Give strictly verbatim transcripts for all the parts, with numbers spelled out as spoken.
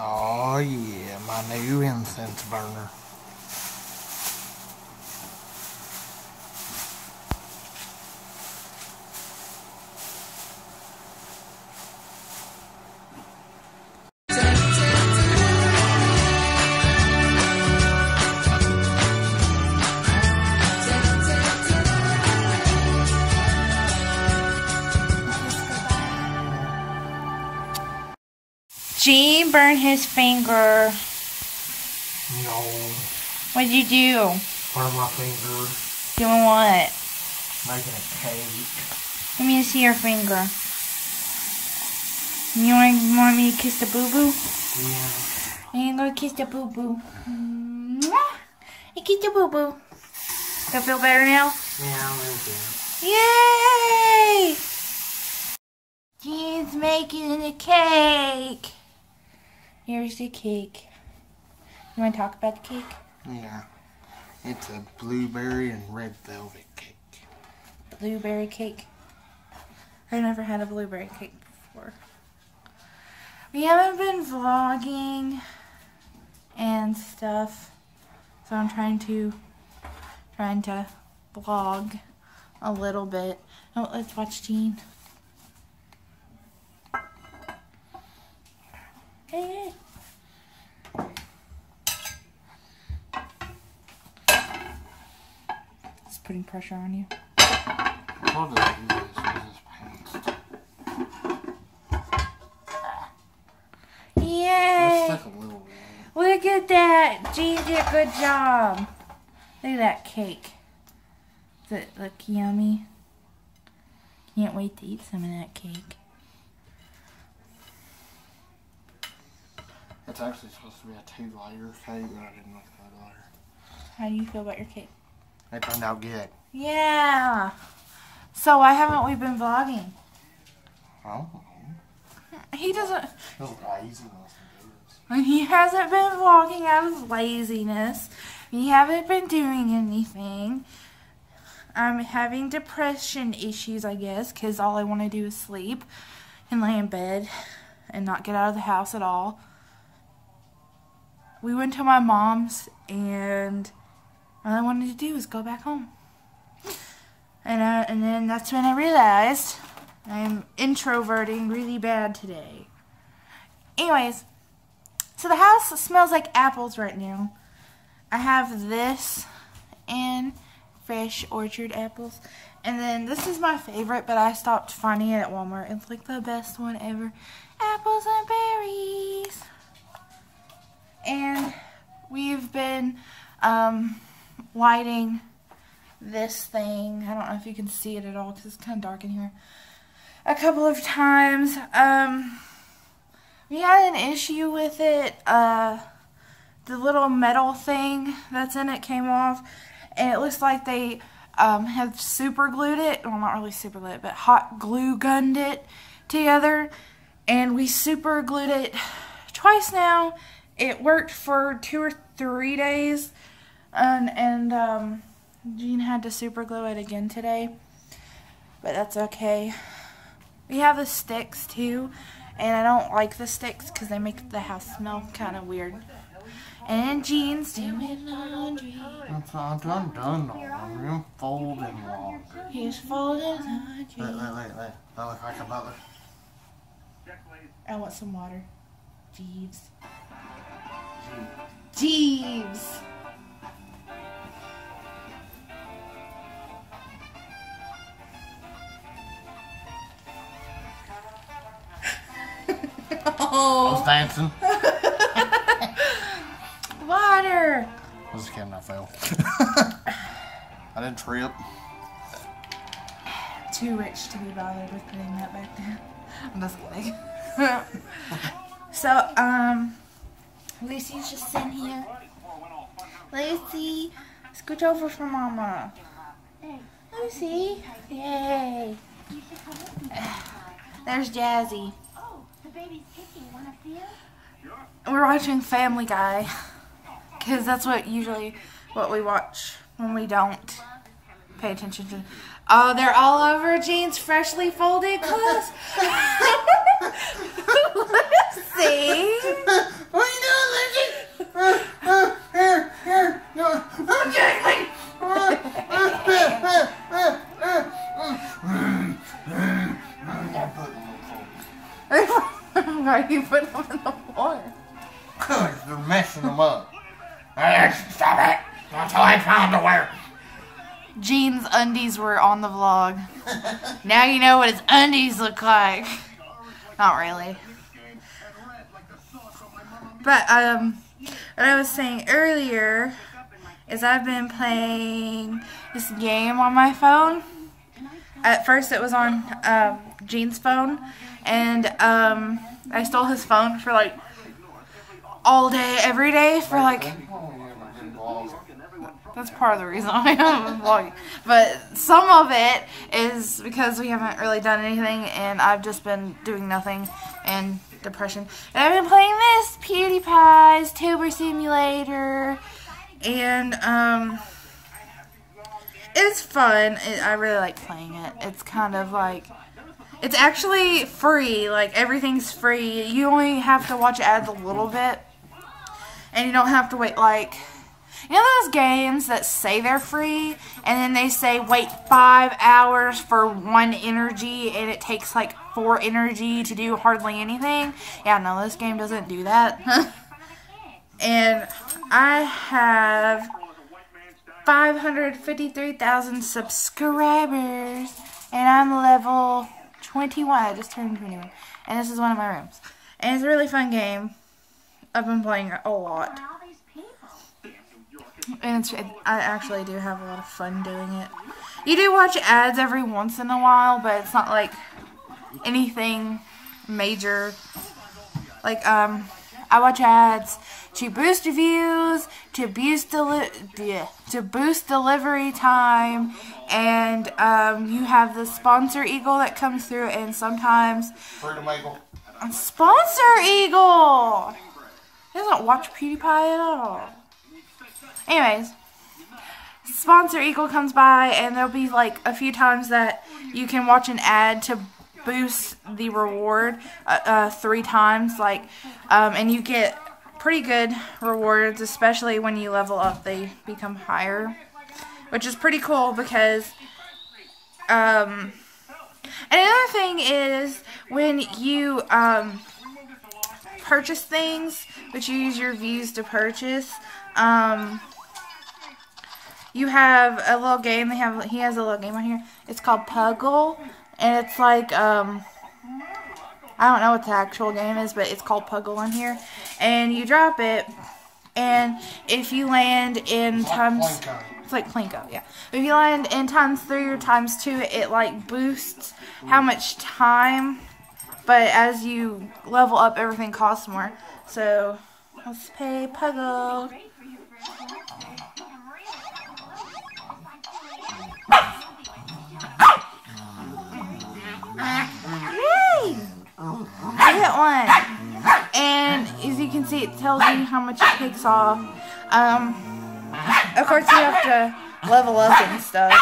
Oh yeah, my new incense burner. Gene burned his finger. No. What'd you do? Burn my finger. Doing what? Making a cake. Let me see your finger. You want, want me to kiss the boo-boo? Yeah. I'm gonna kiss the boo-boo. I kiss the boo-boo. Do I feel better now? Yeah, I'm okay. Yay! Gene's making a cake. Here's the cake. You want to talk about the cake? Yeah. It's a blueberry and red velvet cake. Blueberry cake? I've never had a blueberry cake before. We haven't been vlogging and stuff, so I'm trying to, trying to vlog a little bit. Oh, let's watch Gene. Hey, hey. It's putting pressure on you. What does he do with his pants? Yay! Let's take a little bit. Look at that! Gene did a good job. Look at that cake. Does it look yummy? Can't wait to eat some of that cake. It's actually supposed to be a two-layer cake, but I didn't like that layer. How do you feel about your cake? It turned out good. Yeah. So why haven't we been vlogging? I don't know. He doesn't. His laziness. He hasn't been vlogging out of laziness. We haven't been doing anything. I'm having depression issues, I guess, because all I want to do is sleep and lay in bed and not get out of the house at all. We went to my mom's, and all I wanted to do was go back home. And uh, and then that's when I realized I'm introverting really bad today. Anyways, so the house smells like apples right now. I have this and fresh orchard apples. And then this is my favorite, but I stopped finding it at Walmart. It's like the best one ever. Apples and berries. And we've been um, lighting this thing. I don't know if you can see it at all because it's kind of dark in here. A couple of times. Um, we had an issue with it. Uh, the little metal thing that's in it came off. And it looks like they um, have super glued it. Well, not really super glued it, but hot glue gunned it together. And we super glued it twice now. It worked for two or three days, and, and um, Gene had to super glue it again today, but that's okay. We have the sticks too, and I don't like the sticks because they make the house smell kind of weird. And Gene's doing laundry. That's not done, done laundry. I'm folding laundry. He's folding laundry. Wait, wait, wait, wait. That looks like a butler. I want some water. Jeeves. Jeeves! Oh. I was dancing. Water! I was kidding, I fell. I didn't trip. Too rich to be bothered with putting that back down. I'm just kidding. So, um... Lucy's just in here. Lucy, scoot over for Mama. Lucy, yay! There's Jazzy. Oh, the baby's picking one up here. We're watching Family Guy, cause that's what usually what we watch when we don't pay attention to. Oh, they're all over Gene's freshly folded clothes. Lucy. I put them in the floor. Why are you putting them in the floor? Because they're messing them up. Stop it! That's all I found to wear. Gene's undies were on the vlog. Now you know what his undies look like. Not really. But, um, what I was saying earlier is I've been playing this game on my phone. At first it was on um, Gene's phone, and um, I stole his phone for like all day, every day for like... That's part of the reason I am vlogging. But some of it is because we haven't really done anything, and I've just been doing nothing and depression. And I've been playing this PewDiePie's Tuber Simulator, and um, it's fun. It, I really like playing it. It's kind of like, it's actually free. Like, everything's free. You only have to watch ads a little bit, and you don't have to wait like... You know those games that say they're free, and then they say wait five hours for one energy, and it takes like four energy to do hardly anything? Yeah, no, this game doesn't do that. And I have five hundred fifty-three thousand subscribers, and I'm level twenty-one. I just turned twenty-one, and this is one of my rooms. And it's a really fun game. I've been playing it a lot. And it's, I actually do have a lot of fun doing it. You do watch ads every once in a while, but it's not like anything major. Like, um, I watch ads to boost views, to boost, deli to boost delivery time, and um, you have the sponsor eagle that comes through, and sometimes... Freedom Eagle. Sponsor Eagle! He doesn't watch PewDiePie at all. Anyways, Sponsor Eagle comes by, and there'll be like a few times that you can watch an ad to boost the reward uh, uh, three times, like, um, and you get pretty good rewards, especially when you level up. They become higher, which is pretty cool because, um, another thing is when you, um, purchase things, but you use your views to purchase, um, you have a little game. They have he has a little game on here. It's called Puggle, and it's like um, I don't know what the actual game is, but it's called Puggle on here. And you drop it, and if you land in it's times, like Plinko. It's like Plinko, yeah. If you land in times three or times two, it like boosts how much time. But as you level up, everything costs more. So let's pay Puggle. Yay! I hit one. And as you can see, it tells you how much it takes off. Um, of course, you have to level up and stuff.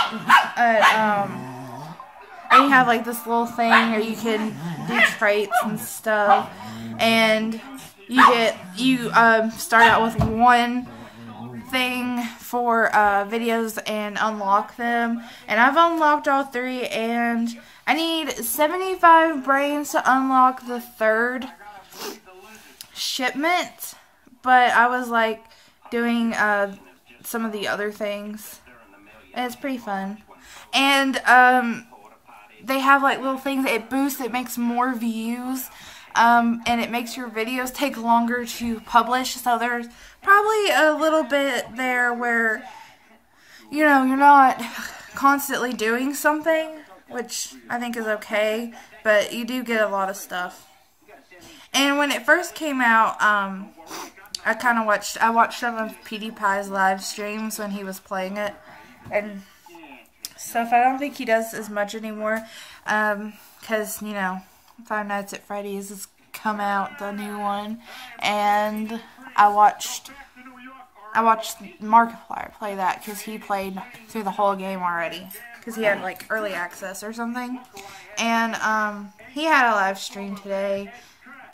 But, um, and you have like this little thing, or you can do traits and stuff. And you get you um, start out with one thing for uh, videos and unlock them. And I've unlocked all three, and I need seventy-five brains to unlock the third shipment, but I was like doing uh, some of the other things, and it's pretty fun. And um, they have like little things. It boosts, it makes more views, um, and it makes your videos take longer to publish, so there's probably a little bit there where, you know, you're not constantly doing something, which I think is okay, but you do get a lot of stuff. And when it first came out, um, I kind of watched, I watched some of PewDiePie's live streams when he was playing it and stuff. I don't think he does as much anymore, um, because, you know, Five Nights at Freddy's has come out, the new one, and I watched, I watched Markiplier play that because he played through the whole game already. Because he had like early access or something, and um, he had a live stream today,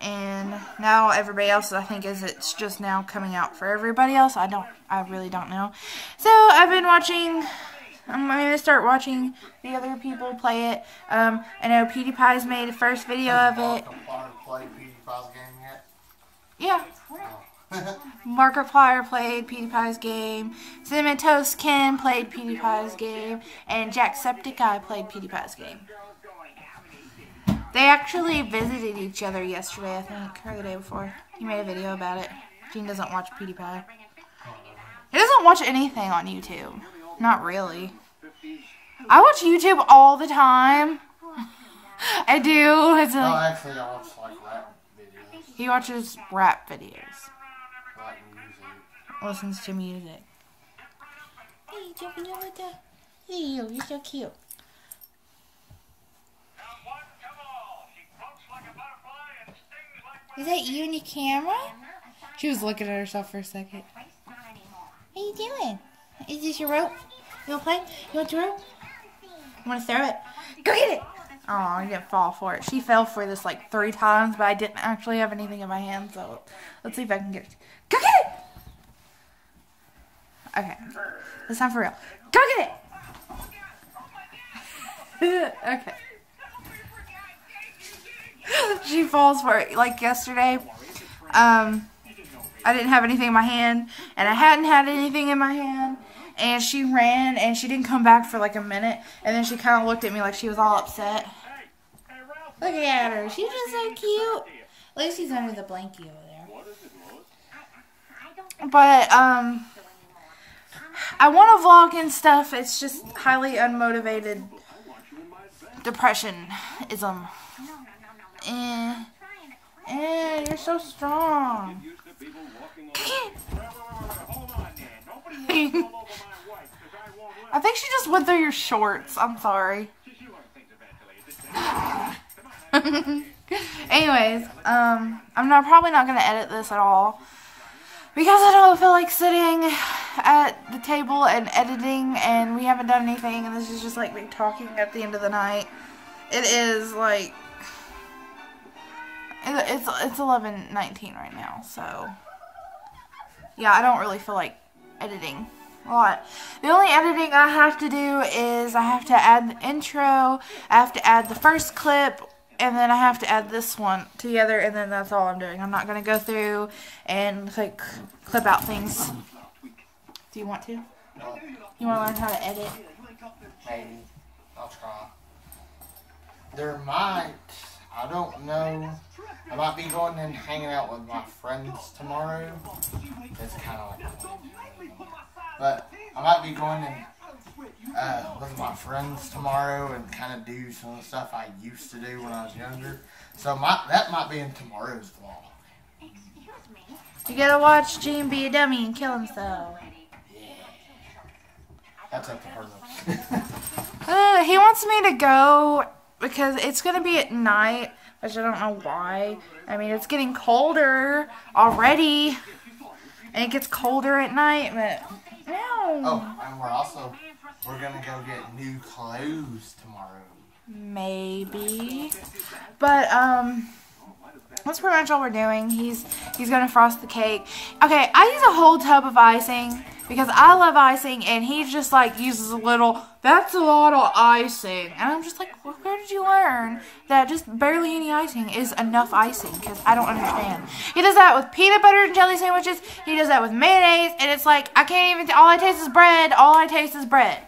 and now everybody else, I think, is it's just now coming out for everybody else. I don't, I really don't know. So I've been watching I'm going to start watching the other people play it. Um, I know PewDiePie's made the first video of it. Markiplier played PewDiePie's game yet? Yeah. Markiplier played PewDiePie's game. Cinnamon Toast Ken played PewDiePie's game. And Jacksepticeye played PewDiePie's game. They actually visited each other yesterday, I think, or the day before. He made a video about it. Gene doesn't watch PewDiePie. He doesn't watch anything on YouTube. Not really. I watch YouTube all the time. I do. It's like, no, actually, I watch like rap videos. He watches rap videos. Like music. Listens to music. Hey, jumping over there. Hey, you. You're so cute. Is that you in your camera? She was looking at herself for a second. What are you doing? Is this your rope? You want to play? You want your rope? You want to throw it? Go get it! Oh, I didn't fall for it. She fell for this like three times, but I didn't actually have anything in my hand, so let's see if I can get it. Go get it! Okay, this time for real. Go get it! Okay. She falls for it. Like yesterday, um, I didn't have anything in my hand, and I hadn't had anything in my hand, and she ran, and she didn't come back for like a minute, and then she kind of looked at me like she was all upset. Look at her. She's just so cute. At least she's under the blanket over there. But, um, I want to vlog and stuff. It's just highly unmotivated depressionism. Eh, eh, you're so strong. I think she just went through your shorts. I'm sorry. Anyways, um, I'm not probably not gonna edit this at all because I don't feel like sitting at the table and editing, and we haven't done anything, and this is just like me talking at the end of the night. It is like. It's it's eleven nineteen right now, so yeah, I don't really feel like editing a lot. The only editing I have to do is I have to add the intro, I have to add the first clip, and then I have to add this one together, and then that's all I'm doing. I'm not going to go through and like clip out things. Do you want to? You want to learn how to edit? Maybe. I'll try. There might... I don't know. I might be going and hanging out with my friends tomorrow. It's kind of like, but I might be going and uh, with my friends tomorrow and kind of do some of the stuff I used to do when I was younger. So my, that might be in tomorrow's vlog. You gotta watch Gene be a dummy and kill himself. Yeah. That's up to her though. uh, he wants me to go. Because it's going to be at night, which I don't know why. I mean, it's getting colder already. And it gets colder at night, but no. Oh, and we're also, we're going to go get new clothes tomorrow. Maybe. But, um, that's pretty much all we're doing. He's, he's going to frost the cake. Okay, I use a whole tub of icing. Because I love icing, and he just, like, uses a little, that's a lot of icing. And I'm just like, well, where did you learn that just barely any icing is enough icing? Because I don't understand. He does that with peanut butter and jelly sandwiches. He does that with mayonnaise. And it's like, I can't even, all I taste is bread. All I taste is bread.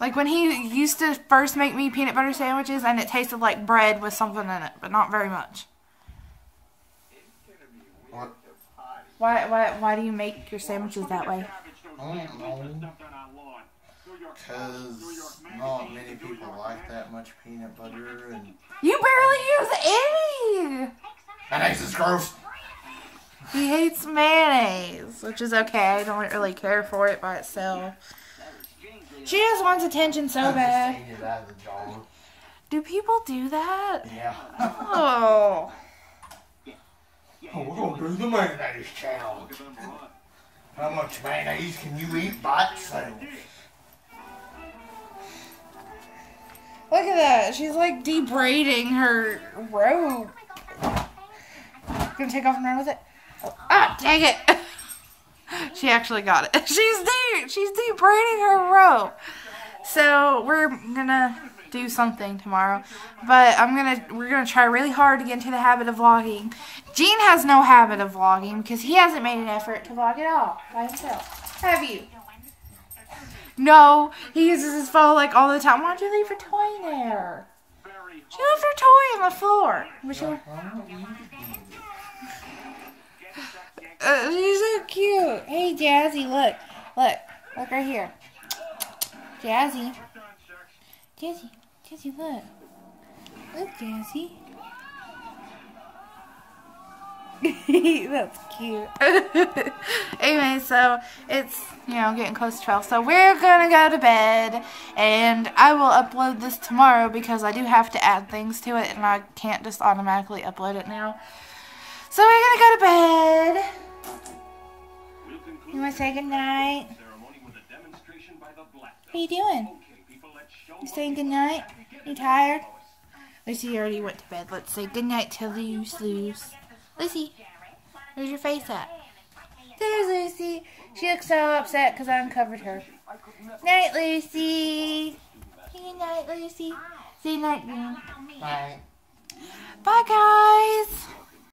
Like, when he used to first make me peanut butter sandwiches, and it tasted like bread with something in it. But not very much. What? Why, why, why do you make your sandwiches that way? I don't know, because not many people like that much peanut butter. And you barely use any! Mayonnaise is gross! He hates mayonnaise, which is okay. I don't really care for it by itself. She just wants attention so bad. Do people do that? Yeah. Oh. Oh, we're going to do the mayonnaise challenge. How much mayonnaise can you eat by itself? Look at that. She's like debraiding her robe. Gonna take off and run with it. Ah, dang it. She actually got it. She's de she's debraiding her robe. So we're gonna do something tomorrow, but I'm gonna we're gonna try really hard to get into the habit of vlogging. Gene has no habit of vlogging because he hasn't made an effort to vlog at all by himself. Have you? No, he uses his phone like all the time. Why don't you leave your toy there? She left her toy on the floor. But she, uh, she's so cute. Hey, Jazzy, look, look, look right here. Jazzy, Jazzy, Jazzy, look, look, Jazzy. That's cute. Anyway, so it's, you know, getting close to twelve, so we're gonna go to bed, and I will upload this tomorrow because I do have to add things to it and I can't just automatically upload it now. So we're gonna go to bed. You wanna say goodnight? What are you doing? You saying goodnight? You tired? Lucy already went to bed. Let's say goodnight to Luce, Luce. Lucy, where's your face at? There's Lucy. She looks so upset because I uncovered her. Night, Lucy. Good night, Lucy. See you night, Gene. Bye. Bye, guys.